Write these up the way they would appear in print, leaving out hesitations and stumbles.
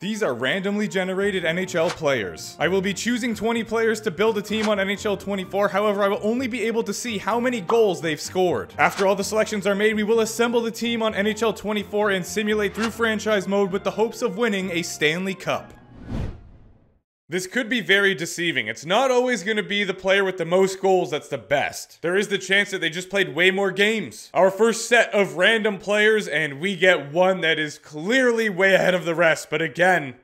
These are randomly generated NHL players. I will be choosing 20 players to build a team on NHL 24, however, I will only be able to see how many goals they've scored. After all the selections are made, we will assemble the team on NHL 24 and simulate through franchise mode with the hopes of winning a Stanley Cup. This could be very deceiving. It's not always going to be the player with the most goals that's the best. There is the chance that they just played way more games. Our first set of random players, and we get one that is clearly way ahead of the rest. But again,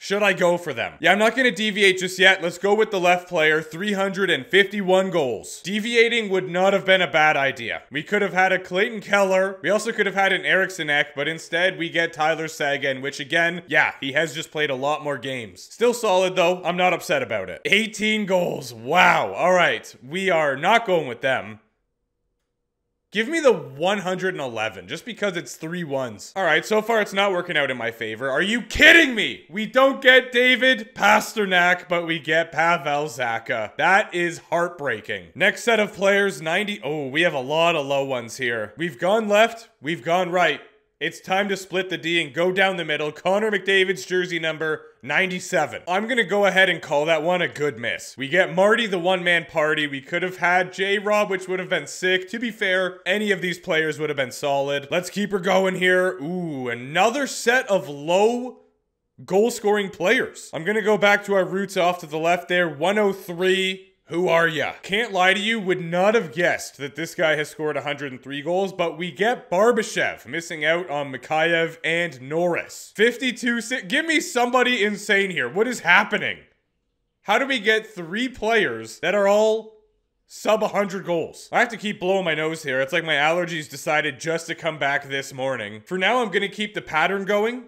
should I go for them? Yeah, I'm not going to deviate just yet. Let's go with the left player, 351 goals. Deviating would not have been a bad idea. We could have had a Clayton Keller. We also could have had an Eriksson Ek, but instead we get Tyler Seguin, which again, yeah, he has just played a lot more games. Still solid though. I'm not upset about it. 18 goals. Wow. All right. We are not going with them. Give me the 111, just because it's 3 ones. All right, so far it's not working out in my favor. Are you kidding me? We don't get David Pasternak, but we get Pavel Zaka. That is heartbreaking. Next set of players, 90. Oh, we have a lot of low ones here. We've gone left, we've gone right. It's time to split the D and go down the middle. Connor McDavid's jersey number, 97. I'm going to go ahead and call that one a good miss. We get Marty, the one-man party. We could have had J-Rob, which would have been sick. To be fair, any of these players would have been solid. Let's keep her going here. Ooh, another set of low goal-scoring players. I'm going to go back to our roots off to the left there. 103. Who are ya? Can't lie to you, would not have guessed that this guy has scored 103 goals, but we get Barbashev, missing out on Mikhaev and Norris. 52, give me somebody insane here. What is happening? How do we get 3 players that are all sub 100 goals? I have to keep blowing my nose here. It's like my allergies decided just to come back this morning. For now, I'm gonna keep the pattern going.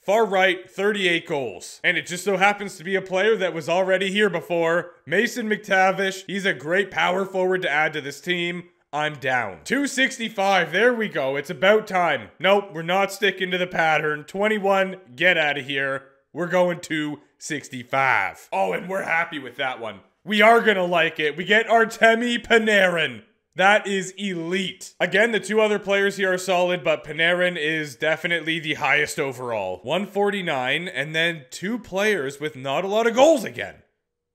Far right, 38 goals. And it just so happens to be a player that was already here before. Mason McTavish, he's a great power forward to add to this team. I'm down. 265, there we go. It's about time. Nope, we're not sticking to the pattern. 21, get out of here. We're going 265. Oh, and we're happy with that one. We are gonna like it. We get Artemi Panarin. That is elite. Again, the 2 other players here are solid, but Panarin is definitely the highest overall. 149, and then 2 players with not a lot of goals again.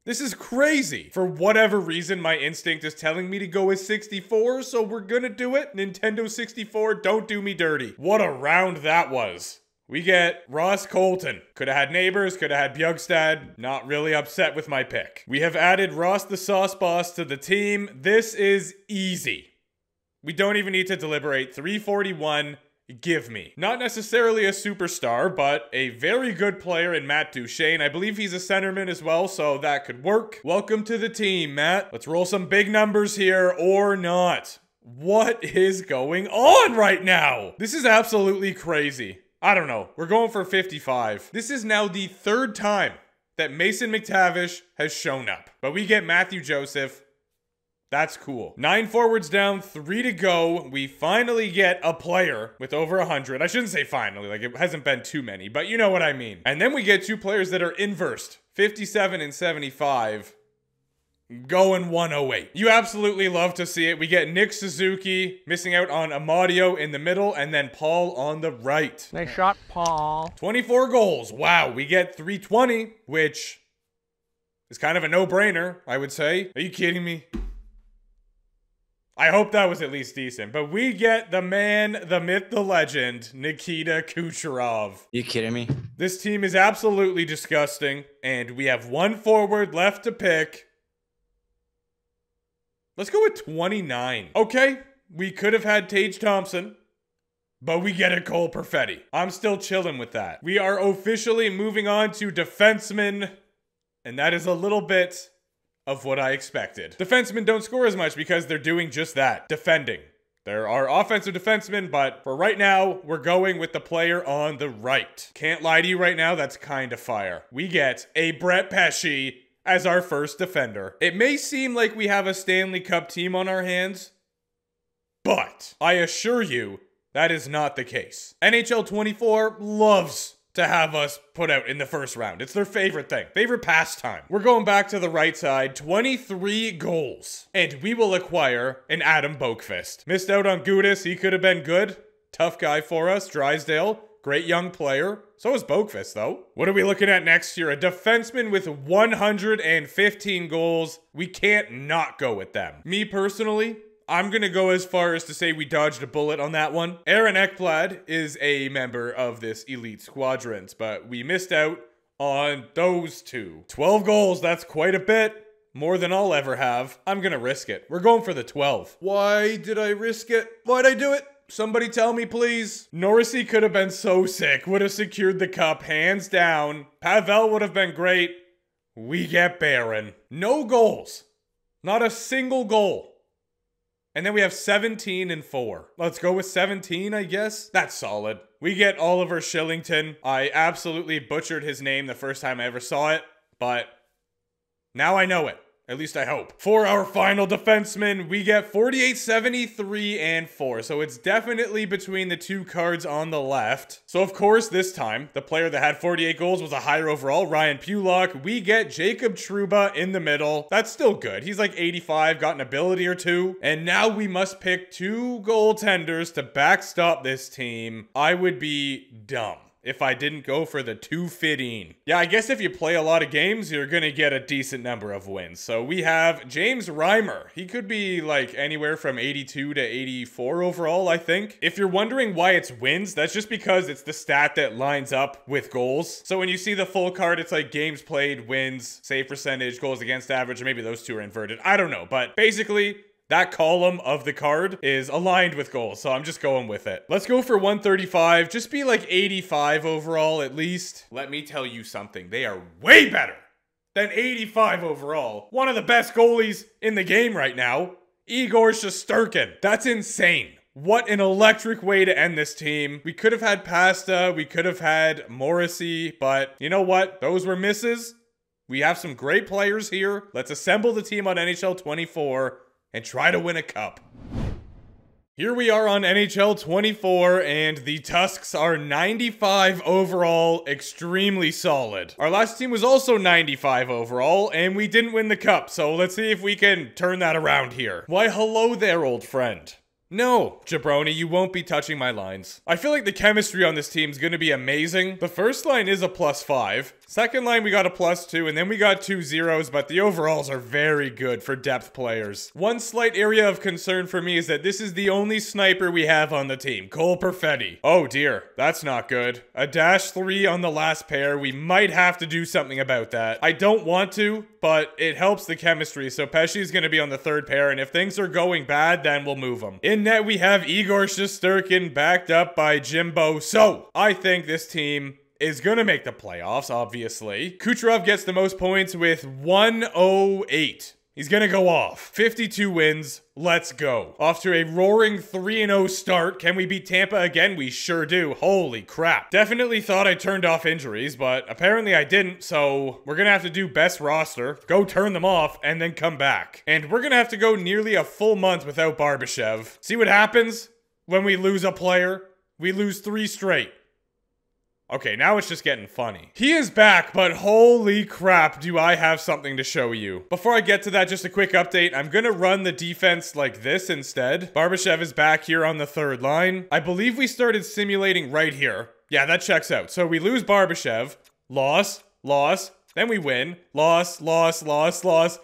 This is crazy. For whatever reason, my instinct is telling me to go with 64, so we're gonna do it. Nintendo 64, don't do me dirty. What a round that was. We get Ross Colton. Could have had Neighbors, could have had Bjugstad. Not really upset with my pick. We have added Ross the Sauce Boss to the team. This is easy. We don't even need to deliberate. 341, give me. Not necessarily a superstar, but a very good player in Matt Duchesne. I believe he's a centerman as well, so that could work. Welcome to the team, Matt. Let's roll some big numbers here, or not. What is going on right now? This is absolutely crazy. I don't know. We're going for 55. This is now the 3rd time that Mason McTavish has shown up. But we get Matthew Joseph. That's cool. 9 forwards down, 3 to go. We finally get a player with over 100. I shouldn't say finally. Like, it hasn't been too many, but you know what I mean. And then we get 2 players that are inversed. 57 and 75. Going 108. You absolutely love to see it. We get Nick Suzuki, missing out on Amadio in the middle, and then Paul on the right. Nice shot, Paul. 24 goals. Wow, we get 320, which is kind of a no-brainer, I would say. Are you kidding me? I hope that was at least decent, but we get the man, the myth, the legend, Nikita Kucherov. You kidding me? This team is absolutely disgusting, and we have 1 forward left to pick. Let's go with 29. Okay, we could have had Tage Thompson, but we get a Cole Perfetti. I'm still chilling with that. We are officially moving on to defensemen, and that is a little bit of what I expected. Defensemen don't score as much because they're doing just that, defending. There are offensive defensemen, but for right now, we're going with the player on the right. Can't lie to you right now, that's kind of fire. We get a Brett Pesce as our first defender. It may seem like we have a Stanley Cup team on our hands, but I assure you that is not the case. NHL 24 loves to have us put out in the first round. It's their favorite thing, favorite pastime. We're going back to the right side, 23 goals, and we will acquire an Adam Boqvist. Missed out on Gudis, he could have been good. Tough guy for us, Drysdale. Great young player. So is Boqvist, though. What are we looking at next year? A defenseman with 115 goals. We can't not go with them. Me personally, I'm going to go as far as to say we dodged a bullet on that one. Aaron Ekblad is a member of this elite squadrons, but we missed out on those two. 12 goals, that's quite a bit. More than I'll ever have. I'm going to risk it. We're going for the 12. Why did I risk it? Why'd I do it? Somebody tell me, please. Norrissey could have been so sick. Would have secured the cup, hands down. Pavel would have been great. We get Barron. No goals. Not a single goal. And then we have 17 and 4. Let's go with 17, I guess. That's solid. We get Oliver Shillington. I absolutely butchered his name the first time I ever saw it, but now I know it. At least I hope. For our final defenseman, we get 48, 73, and 4. So it's definitely between the two cards on the left. So of course, this time, the player that had 48 goals was a higher overall, Ryan Pulock. We get Jacob Trouba in the middle. That's still good. He's like 85, got an ability or two. And now we must pick two goaltenders to backstop this team. I would be dumb if I didn't go for the 215. Yeah, I guess if you play a lot of games, you're gonna get a decent number of wins. So we have James Reimer. He could be like anywhere from 82 to 84 overall, I think. If you're wondering why it's wins, that's just because it's the stat that lines up with goals. So when you see the full card, it's like games played, wins, save percentage, goals against average, or maybe those two are inverted. I don't know, but basically, that column of the card is aligned with goals, so I'm just going with it. Let's go for 135. Just be like 85 overall at least. Let me tell you something. They are way better than 85 overall. One of the best goalies in the game right now, Igor Shesterkin. That's insane. What an electric way to end this team. We could have had Pasta. We could have had Morrissey, but you know what? Those were misses. We have some great players here. Let's assemble the team on NHL 24. And try to win a cup. Here we are on NHL 24, and the Tusks are 95 overall, extremely solid. Our last team was also 95 overall, and we didn't win the cup, so let's see if we can turn that around here. Why, hello there, old friend. No, jabroni, you won't be touching my lines. I feel like the chemistry on this team is going to be amazing. The first line is a +5. Second line, we got a +2, and then we got 2 zeros, but the overalls are very good for depth players. One slight area of concern for me is that this is the only sniper we have on the team, Cole Perfetti. Oh dear, that's not good. A -3 on the last pair. We might have to do something about that. I don't want to, but it helps the chemistry, so Pesce's going to be on the third pair, and if things are going bad, then we'll move him. In net, we have Igor Shesterkin backed up by Jimbo. So I think this team is going to make the playoffs, obviously. Kucherov gets the most points with 108. He's going to go off. 52 wins. Let's go. Off to a roaring 3-0 start. Can we beat Tampa again? We sure do. Holy crap. Definitely thought I turned off injuries, but apparently I didn't, so we're going to have to do best roster, go turn them off, and then come back. And we're going to have to go nearly a full month without Barbashev. See what happens when we lose a player? We lose 3 straight. Okay, now it's just getting funny. He is back, but holy crap, do I have something to show you. Before I get to that, just a quick update. I'm gonna run the defense like this instead. Barbashev is back here on the third line. I believe we started simulating right here. Yeah, that checks out. So we lose Barbashev. Loss, loss, then we win. Loss, loss, loss, loss.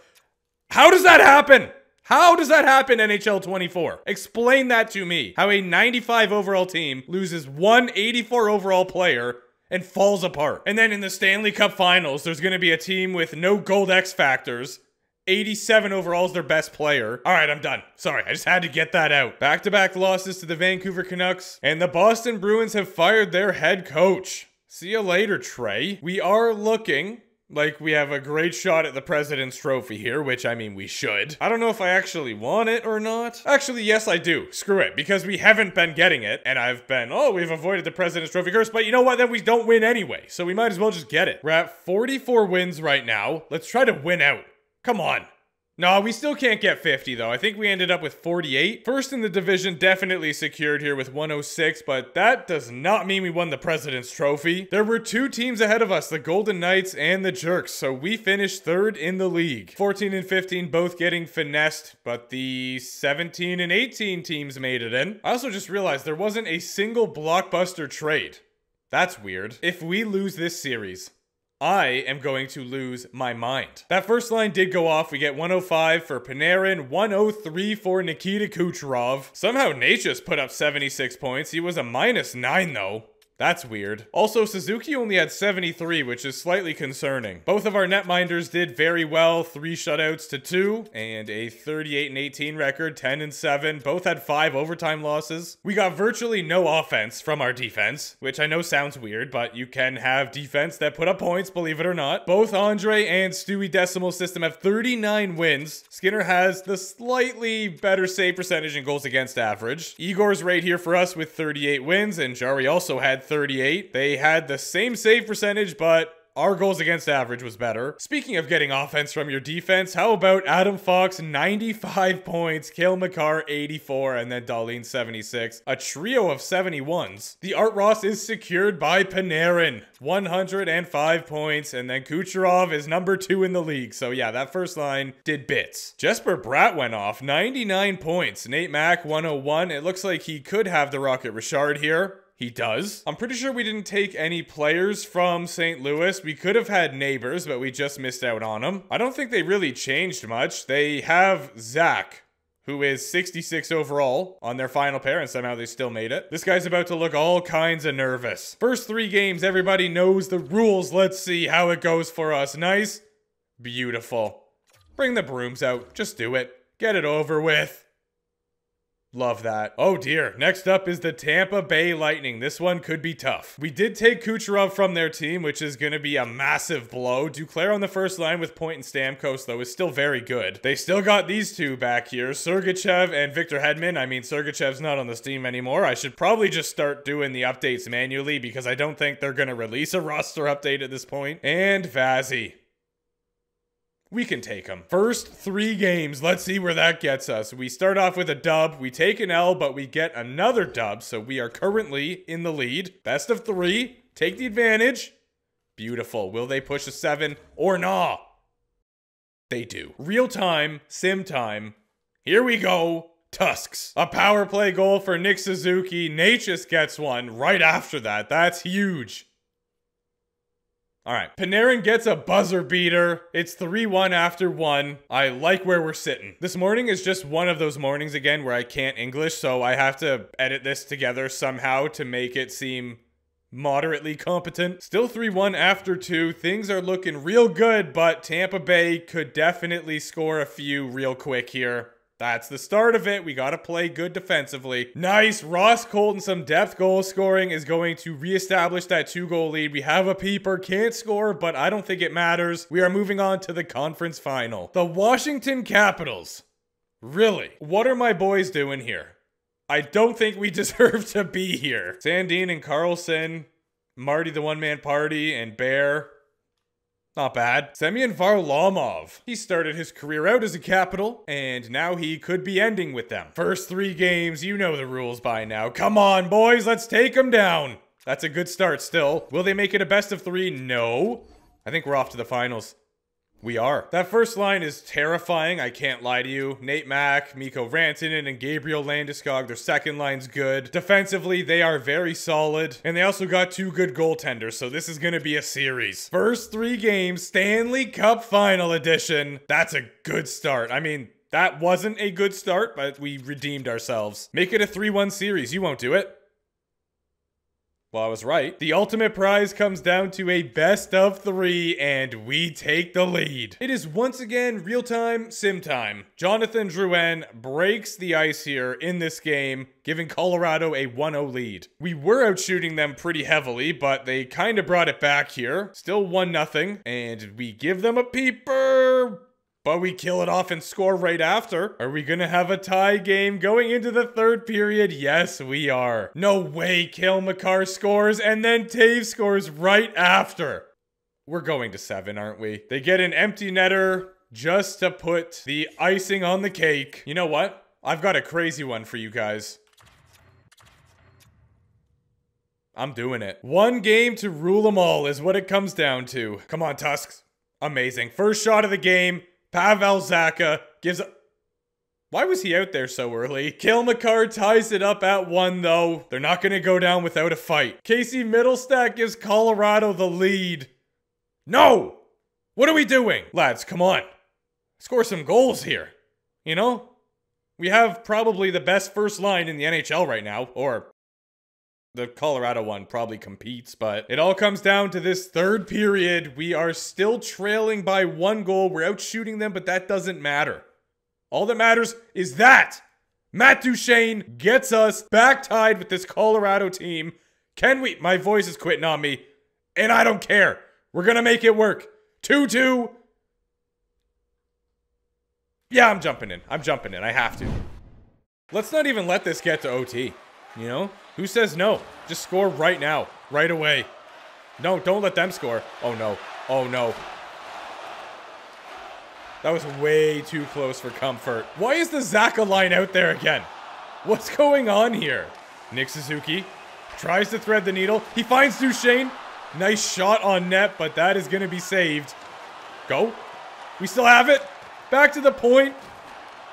How does that happen? How does that happen, NHL 24? Explain that to me. How a 95 overall team loses 184 overall player and falls apart. And then in the Stanley Cup Finals, there's going to be a team with no gold X factors. 87 overall is their best player. All right, I'm done. Sorry, I just had to get that out. Back-to-back losses to the Vancouver Canucks. And the Boston Bruins have fired their head coach. See you later, Trey. We are looking like we have a great shot at the President's Trophy here, which, I mean, we should. I don't know if I actually want it or not. Actually, yes, I do. Screw it, because we haven't been getting it, and I've been, oh, we've avoided the President's Trophy curse, but you know what? Then we don't win anyway, so we might as well just get it. We're at 44 wins right now. Let's try to win out. Come on. No, we still can't get 50, though. I think we ended up with 48. First in the division, definitely secured here with 106, but that does not mean we won the President's Trophy. There were 2 teams ahead of us, the Golden Knights and the Jerks, so we finished third in the league. 14 and 15 both getting finessed, but the 17 and 18 teams made it in. I also just realized there wasn't a single blockbuster trade. That's weird. If we lose this series, I am going to lose my mind. That first line did go off. We get 105 for Panarin, 103 for Nikita Kucherov. Somehow Nate just put up 76 points. He was a -9 though. That's weird. Also, Suzuki only had 73, which is slightly concerning. Both of our netminders did very well. 3 shutouts to 2, and a 38-18 record, 10-7. Both had 5 overtime losses. We got virtually no offense from our defense, which I know sounds weird, but you can have defense that put up points, believe it or not. Both Andre and Stewie Decimal System have 39 wins. Skinner has the slightly better save percentage and goals against average. Igor's right here for us with 38 wins, and Jari also had 38. They had the same save percentage, but our goals against average was better. Speaking of getting offense from your defense, how about Adam Fox, 95 points, Cale Makar, 84, and then Dahlin, 76. A trio of 71s. The Art Ross is secured by Panarin, 105 points, and then Kucherov is number 2 in the league. So yeah, that first line did bits. Jesper Bratt went off, 99 points. Nate Mack, 101. It looks like he could have the Rocket Richard here. He does. I'm pretty sure we didn't take any players from St. Louis. We could have had Neighbors, but we just missed out on them. I don't think they really changed much. They have Zach, who is 66 overall on their final pair, and somehow they still made it. This guy's about to look all kinds of nervous. First 3 games, everybody knows the rules. Let's see how it goes for us. Nice. Beautiful. Bring the brooms out. Just do it. Get it over with. Love that. Oh dear. Next up is the Tampa Bay Lightning. This one could be tough. We did take Kucherov from their team, which is going to be a massive blow. Duclair on the first line with Point and Stamkos, though, is still very good. They still got these two back here, Sergachev and Victor Hedman. I mean, Sergachev's not on this team anymore. I should probably just start doing the updates manually because I don't think they're going to release a roster update at this point. And Vazzy. We can take them. First 3 games. Let's see where that gets us. We start off with a dub. We take an L, but we get another dub. So we are currently in the lead. Best of 3. Take the advantage. Beautiful. Will they push a 7 or nah? They do. Real time. Sim time. Here we go. Tusks. A power play goal for Nick Suzuki. Natchez gets one right after that. That's huge. All right. Panarin gets a buzzer beater. It's 3-1 after 1. I like where we're sitting. This morning is just one of those mornings again where I can't English, so I have to edit this together somehow to make it seem moderately competent. Still 3-1 after 2. Things are looking real good, but Tampa Bay could definitely score a few real quick here. That's the start of it. We got to play good defensively. Nice. Ross Colton, some depth goal scoring, is going to reestablish that 2-goal lead. We have a peeper. Can't score, but I don't think it matters. We are moving on to the conference final. The Washington Capitals. Really? What are my boys doing here? I don't think we deserve to be here. Sandin and Carlson. Marty the one-man party and Bear. Not bad. Semyon Varlamov. He started his career out as a Capital, and now he could be ending with them. First 3 games, you know the rules by now. Come on, boys, let's take them down. That's a good start still. Will they make it a best of 3? No. I think we're off to the finals. We are. That first line is terrifying, I can't lie to you. Nate Mack, Mikko Rantanen, and Gabriel Landeskog, their second line's good. Defensively, they are very solid. And they also got 2 good goaltenders, so this is gonna be a series. First 3 games, Stanley Cup Final Edition. That's a good start. I mean, that wasn't a good start, but we redeemed ourselves. Make it a 3-1 series, you won't do it. Well, I was right. The ultimate prize comes down to a best of 3, and we take the lead. It is once again real time, sim time. Jonathan Drouin breaks the ice here in this game, giving Colorado a 1-0 lead. We were out shooting them pretty heavily, but they kind of brought it back here. Still 1-0, and we give them a peeper. But we kill it off and score right after. Are we gonna have a tie game going into the 3rd period? Yes, we are. No way Cale Makar scores and then Tave scores right after. We're going to 7, aren't we? They get an empty netter just to put the icing on the cake. You know what? I've got a crazy one for you guys. I'm doing it. 1 game to rule them all is what it comes down to. Come on, Tusks. Amazing. First shot of the game. Pavel Zaka gives a... Why was he out there so early? Cale Makar ties it up at 1 though. They're not gonna go down without a fight. Casey Middlestat gives Colorado the lead. No! What are we doing? Lads, come on. Score some goals here. You know? We have probably the best first line in the NHL right now, or the Colorado one probably competes, but it all comes down to this third period. We are still trailing by 1 goal. We're out shooting them, but that doesn't matter. All that matters is that Matt Duchesne gets us back tied with this Colorado team. Can we? My voice is quitting on me, and I don't care. We're gonna make it work. 2-2. Yeah, I'm jumping in. I'm jumping in. I have to. Let's not even let this get to OT. You know? Who says no? Just score right now. Right away. No, don't let them score. Oh, no. Oh, no. That was way too close for comfort. Why is the Zaka line out there again? What's going on here? Nick Suzuki tries to thread the needle. He finds Duchesne. Nice shot on net, but that is going to be saved. Go. We still have it. Back to the point.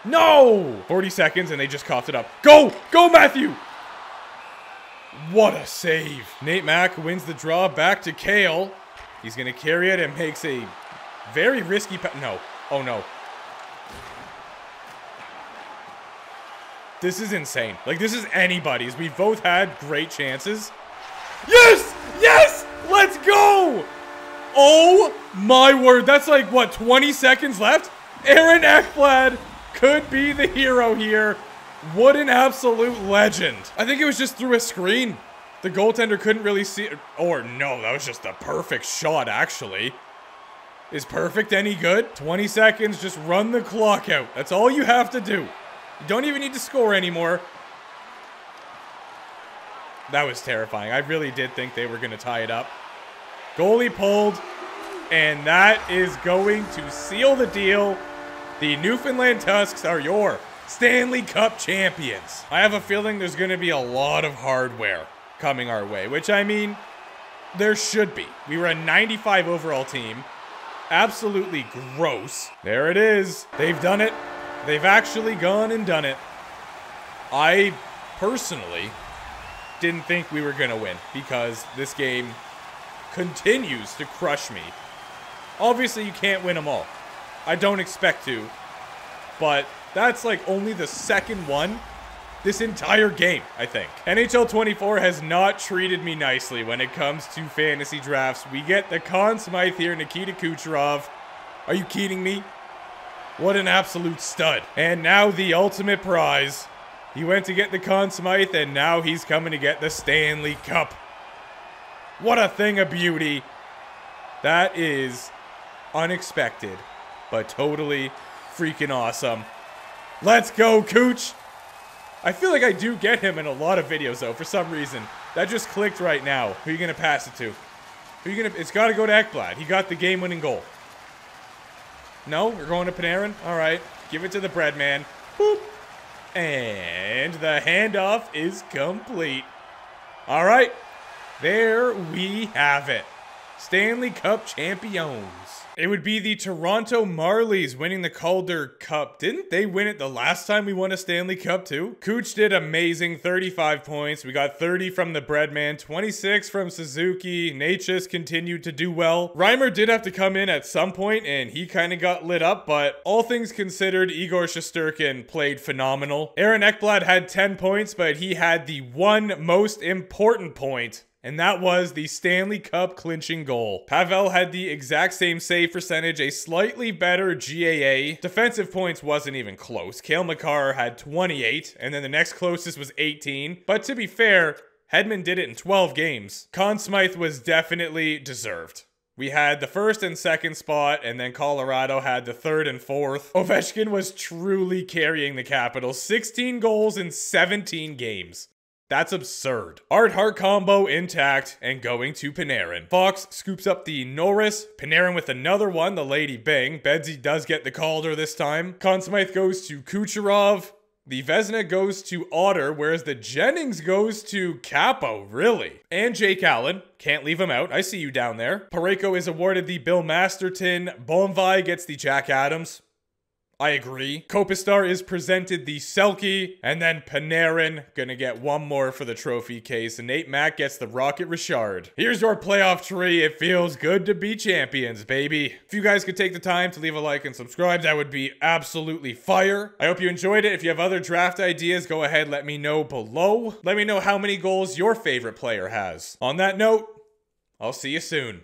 No! 40 seconds, and they just coughed it up. Go! Go, Matthew! What a save. Nate Mack wins the draw back to Cale. He's going to carry it and makes a very risky pass. No. Oh, no. This is insane. Like, this is anybody's. We've both had great chances. Yes! Yes! Let's go! Oh, my word. That's like, what, 20 seconds left? Aaron Ekblad could be the hero here. What an absolute legend. I think it was just through a screen. The goaltender couldn't really see it. Or no, that was just a perfect shot, actually. Is perfect any good? 20 seconds, just run the clock out. That's all you have to do. You don't even need to score anymore. That was terrifying. I really did think they were going to tie it up. Goalie pulled. And that is going to seal the deal. The Newfoundland Tusks are your Stanley Cup champions. I have a feeling there's going to be a lot of hardware coming our way, which, I mean, there should be. We were a 95 overall team. Absolutely gross. There it is. They've done it. They've actually gone and done it. I personally didn't think we were going to win because this game continues to crush me. Obviously, you can't win them all. I don't expect to. But that's like only the second one this entire game, I think. NHL 24 has not treated me nicely when it comes to fantasy drafts. We get the Conn Smythe here, Nikita Kucherov. Are you kidding me? What an absolute stud. And now the ultimate prize. He went to get the Conn Smythe, and now he's coming to get the Stanley Cup. What a thing of beauty. That is unexpected, but totally freaking awesome. Let's go, Cooch. I feel like I do get him in a lot of videos, though, for some reason. That just clicked right now. Who are you going to pass it to? Who are you going to... It's got to go to Ekblad. He got the game-winning goal. No? We're going to Panarin? All right. Give it to the bread man. Boop. And the handoff is complete. All right. There we have it. Stanley Cup champions. It would be the Toronto Marlies winning the Calder Cup. Didn't they win it the last time we won a Stanley Cup too? Cooch did amazing, 35 points. We got 30 from the Breadman, 26 from Suzuki. Natchez continued to do well. Reimer did have to come in at some point and he kind of got lit up, but all things considered, Igor Shesterkin played phenomenal. Aaron Ekblad had 10 points, but he had the one most important point. And that was the Stanley Cup clinching goal. Pavel had the exact same save percentage, a slightly better GAA. Defensive points wasn't even close. Cale Makar had 28, and then the next closest was 18. But to be fair, Hedman did it in 12 games. Conn Smythe was definitely deserved. We had the first and second spot, and then Colorado had the third and fourth. Ovechkin was truly carrying the Capitals. 16 goals in 17 games. That's absurd. Art Hart combo intact and going to Panarin. Fox scoops up the Norris. Panarin with another one, the Lady Bing. Bedsy does get the Calder this time. Conn Smythe goes to Kucherov. The Vezina goes to Otter, whereas the Jennings goes to Capo, really. And Jake Allen. Can't leave him out. I see you down there. Pareko is awarded the Bill Masterton. Bonvai gets the Jack Adams. I agree. Kopitar is presented the Selke, and then Panarin gonna get one more for the trophy case. And Nate Mack gets the Rocket Richard. Here's your playoff tree. It feels good to be champions, baby. If you guys could take the time to leave a like and subscribe, that would be absolutely fire. I hope you enjoyed it. If you have other draft ideas, go ahead, let me know below. Let me know how many goals your favorite player has. On that note, I'll see you soon.